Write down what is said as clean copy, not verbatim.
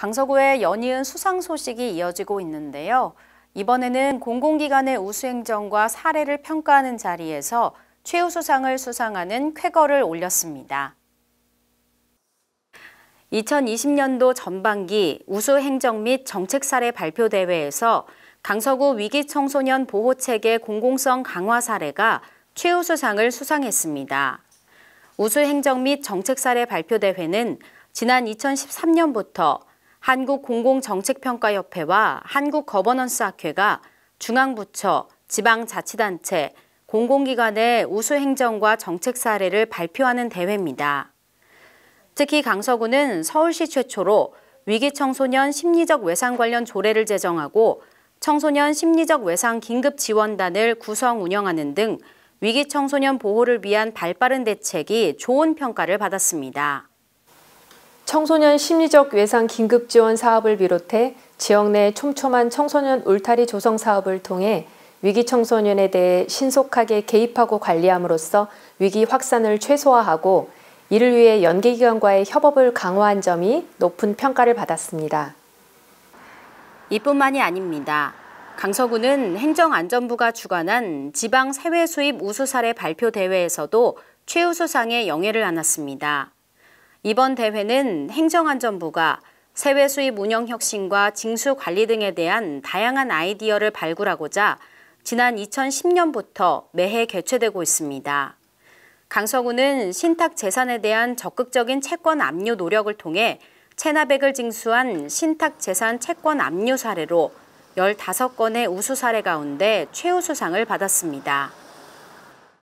강서구의 연이은 수상 소식이 이어지고 있는데요. 이번에는 공공기관의 우수행정과 사례를 평가하는 자리에서 최우수상을 수상하는 쾌거를 올렸습니다. 2020년도 전반기 우수행정 및 정책 사례 발표 대회에서 강서구 위기청소년 보호체계 공공성 강화 사례가 최우수상을 수상했습니다. 우수행정 및 정책 사례 발표 대회는 지난 2013년부터 한국공공정책평가협회와 한국거버넌스학회가 중앙부처, 지방자치단체, 공공기관의 우수행정과 정책 사례를 발표하는 대회입니다. 특히 강서구는 서울시 최초로 위기청소년 심리적 외상 관련 조례를 제정하고 청소년 심리적 외상 긴급지원단을 구성 운영하는 등 위기청소년 보호를 위한 발빠른 대책이 좋은 평가를 받았습니다. 청소년 심리적 외상 긴급지원 사업을 비롯해 지역 내 촘촘한 청소년 울타리 조성 사업을 통해 위기청소년에 대해 신속하게 개입하고 관리함으로써 위기 확산을 최소화하고 이를 위해 연계기관과의 협업을 강화한 점이 높은 평가를 받았습니다. 이뿐만이 아닙니다. 강서구는 행정안전부가 주관한 지방 세외 수입 우수 사례 발표 대회에서도 최우수상의 영예를 안았습니다. 이번 대회는 행정안전부가 세외 수입 운영 혁신과 징수 관리 등에 대한 다양한 아이디어를 발굴하고자 지난 2010년부터 매해 개최되고 있습니다. 강서구는 신탁 재산에 대한 적극적인 채권 압류 노력을 통해 체납액을 징수한 신탁 재산 채권 압류 사례로 15건의 우수 사례 가운데 최우수상을 받았습니다.